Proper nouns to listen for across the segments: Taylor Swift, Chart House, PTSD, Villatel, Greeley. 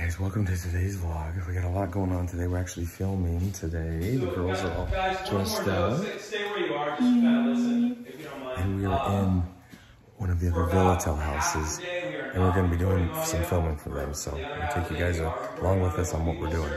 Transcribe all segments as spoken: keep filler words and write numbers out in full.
guys, welcome to today's vlog. We got a lot going on today. We're actually filming today. The girls are all dressed up. Stay where you are, just kind of listen, if you don't mind. And we are in one of the other Villatel houses, and we're going to be doing some filming for them. So I'll take you guys along with us on what we're doing.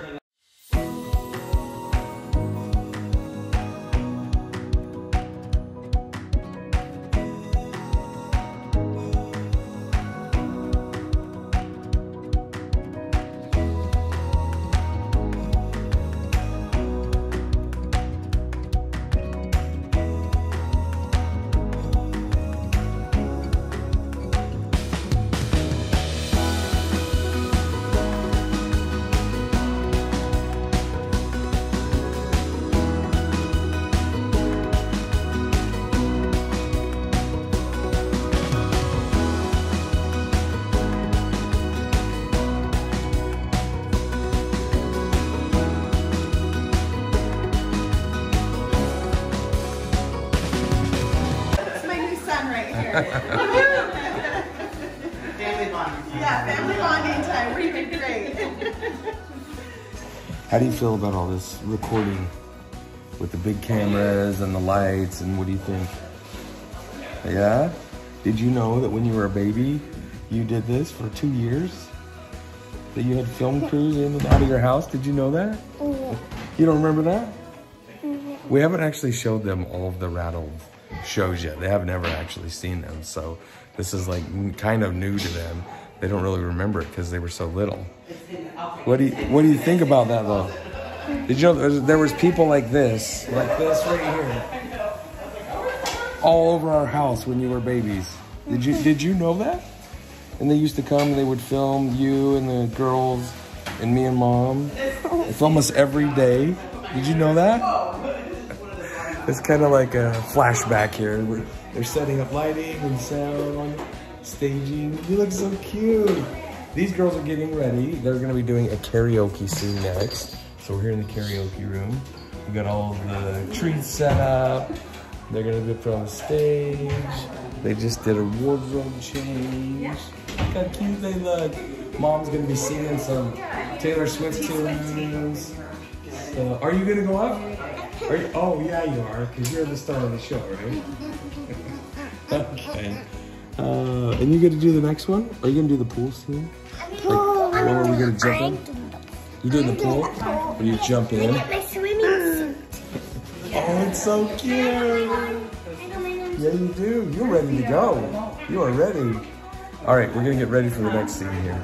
Family bonding. Yeah, family bonding time. We've been great. How do you feel about all this recording with the big cameras and the lights, and what do you think? Yeah? Did you know that when you were a baby, you did this for two years? That you had film crews in and out of your house? Did you know that? Yeah. You don't remember that? Yeah. We haven't actually showed them all of the rattled shows yet. They have never actually seen them, so this is like kind of new to them. They don't really remember it because they were so little. What do you what do you think about that though? Did you know there was people like this, like this right here, all over our house when you were babies? Did you did you know that? And they used to come and they would film you and the girls and me and mom. It's almost every day. Did you know that? It's kind of like a flashback here. We're, they're setting up lighting and sound, staging. You look so cute. These girls are getting ready. They're gonna be doing a karaoke scene next. So we're here in the karaoke room. We've got all the treats set up. They're gonna be put on the stage. They just did a wardrobe change. Look how cute they look. Mom's gonna be singing some Taylor Swift tunes. So, are you gonna go up? Are you, oh, yeah, you are, because you're the star of the show, right? Okay. Uh, and you going to do the next one? Are you going to do the pool scene? Pool. Like, or are we going to jump in? You doing the pool? Or do you jump in? I get my swimming suit. Oh, it's so cute. Yeah, you do. You're ready to go. You are ready. All right, we're going to get ready for the next scene here.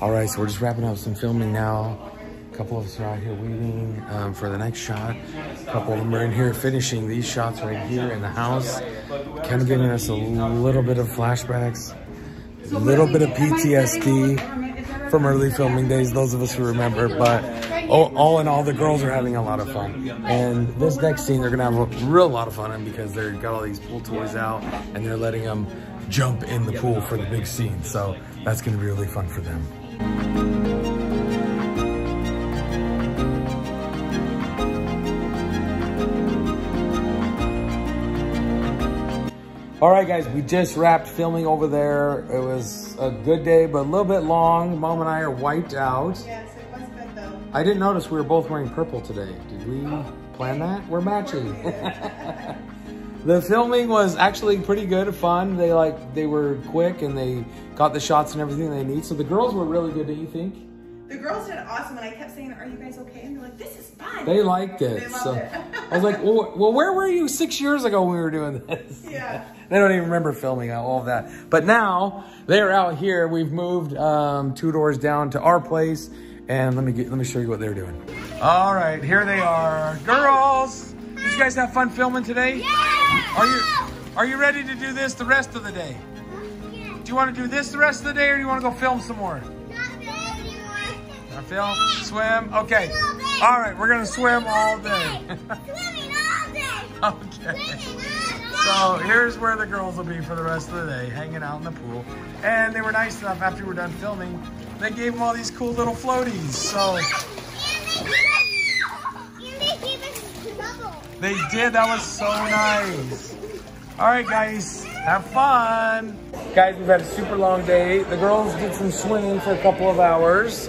All right, so we're just wrapping up some filming now. A couple of us are out here waiting um, for the next shot. A couple of them are in here finishing these shots right here in the house. Kind of giving us a little bit of flashbacks, a little bit of P T S D from early filming days, those of us who remember. But all, all in all, the girls are having a lot of fun. And this next scene, they're gonna have a real lot of fun in because they've got all these pool toys out and they're letting them jump in the pool for the big scene. So that's gonna be really fun for them. All right, guys, we just wrapped filming over there. It was a good day, but a little bit long. Mom and I are wiped out. Yes, it was good, though. I didn't notice we were both wearing purple today. Did we plan that? We're matching. The filming was actually pretty good, fun. They like they were quick and they got the shots and everything they need. So the girls were really good, don't you think? The girls did awesome, and I kept saying, "Are you guys okay?" And they're like, "This is fun." They liked it. They loved so it. I was like, well, "Well, where were you six years ago when we were doing this?" Yeah. They don't even remember filming all of that. But now they're out here. We've moved um, two doors down to our place, and let me get, let me show you what they're doing. All right, here they are, girls. Did you guys have fun filming today? Yeah. Are you Are you ready to do this the rest of the day? Yeah. Do you want to do this the rest of the day, or do you want to go film some more? Phil, swim. Okay. All right, we're gonna swim all day. Okay. So here's where the girls will be for the rest of the day, hanging out in the pool. And they were nice enough after we were done filming. They gave them all these cool little floaties. So they did. That was so nice. All right, guys. Have fun, guys. We've had a super long day. The girls did some swimming for a couple of hours.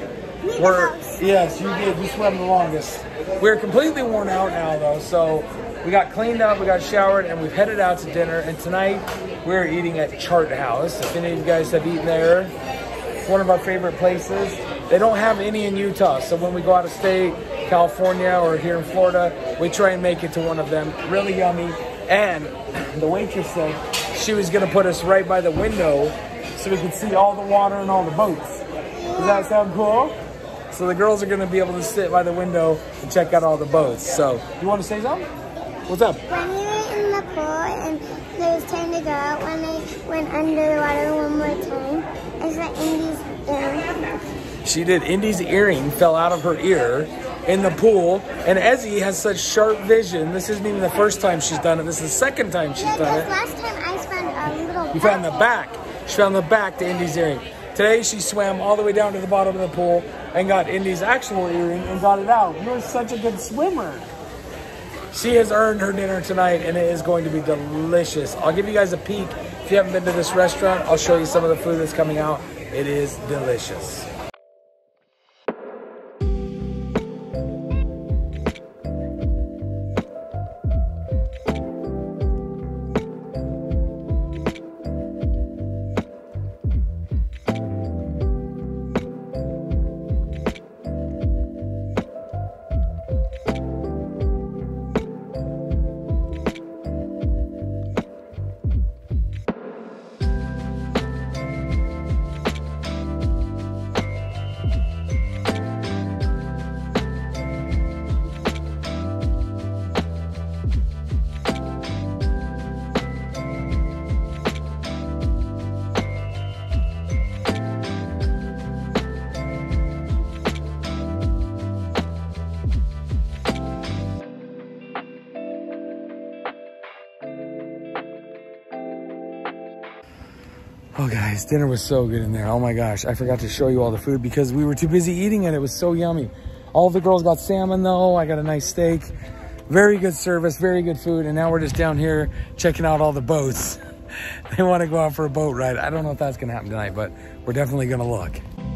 We're, yes, you did. You swam the longest. We're completely worn out now, though. So we got cleaned up, we got showered, and we've headed out to dinner. And tonight, we're eating at Chart House. If any of you guys have eaten there, it's one of our favorite places. They don't have any in Utah. So when we go out of state, California, or here in Florida, we try and make it to one of them. Really yummy. And the waitress said she was going to put us right by the window so we could see all the water and all the boats. Does that sound cool? So the girls are going to be able to sit by the window and check out all the boats. So, you want to say something? What's up? When we were in the pool and there was time to go out, when I went under the water one more time, I saw Indy's earring. She did. Indy's earring fell out of her ear in the pool. And Ezzy has such sharp vision. This isn't even the first time she's done it. This is the second time she's yeah, done it. Last time I found a little You found the back. She found the back to Indy's earring. Today, she swam all the way down to the bottom of the pool and got Indy's actual earring and got it out. You're such a good swimmer. She has earned her dinner tonight, and it is going to be delicious. I'll give you guys a peek. If you haven't been to this restaurant, I'll show you some of the food that's coming out. It is delicious. Oh guys, dinner was so good in there. Oh my gosh, I forgot to show you all the food because we were too busy eating it. It was so yummy. All the girls got salmon though. I got a nice steak. Very good service, very good food. And now we're just down here checking out all the boats. They want to go out for a boat ride. I don't know if that's going to happen tonight, but we're definitely going to look.